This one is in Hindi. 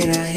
तेरा